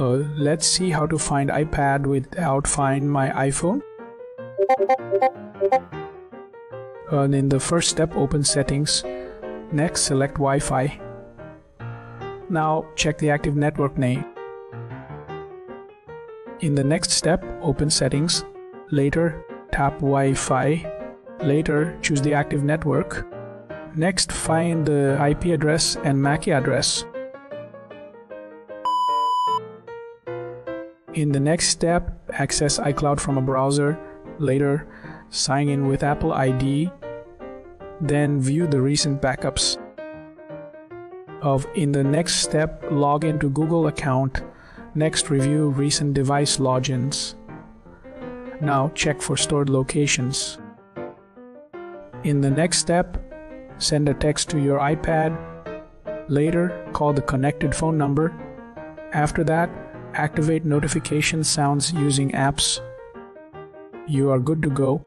Let's see how to find iPad without Find My iPhone. And in the first step, open Settings. Next, select Wi-Fi. Now, check the active network name. In the next step, open Settings. Later, tap Wi-Fi. Later, choose the active network. Next, find the IP address and MAC address. In the next step, access iCloud from a browser. Later, sign in with Apple ID. Then view the recent backups. In the next step, log into Google account. Next, review recent device logins. Now, check for stored locations. In the next step, send a text to your iPad. Later, call the connected phone number. After that, activate notification sounds using apps. You are good to go.